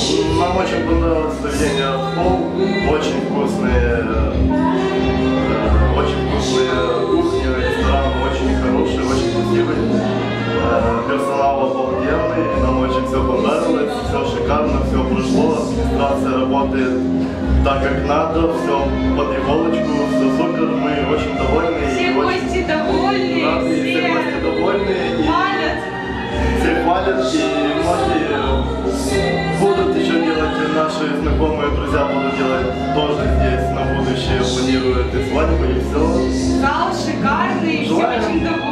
Нам очень понравилось заведение «Пол». Очень вкусные кухни, ресторан, очень хороший, очень красивый. Персонал обалденный, нам очень все понравилось, все шикарно, все прошло. Администрация работает так, как надо, все под иголочку, все супер, мы очень довольны. Все гости довольны, все хвалят, и многие будут еще делать, наши знакомые друзья будут делать тоже здесь, на будущее планируют и свадьбу, и все. Зал шикарный, все очень довольны.